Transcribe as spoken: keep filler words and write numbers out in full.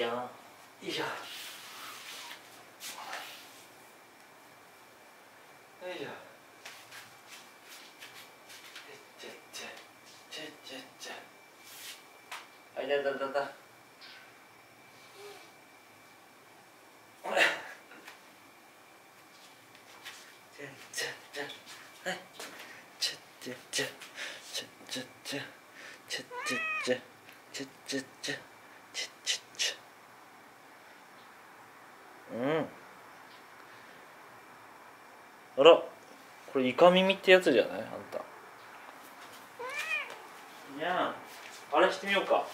よいしょよいしょ。あいだだだだ。うん、あら、これイカ耳ってやつじゃない？あんた。いやん、あれしてみようか。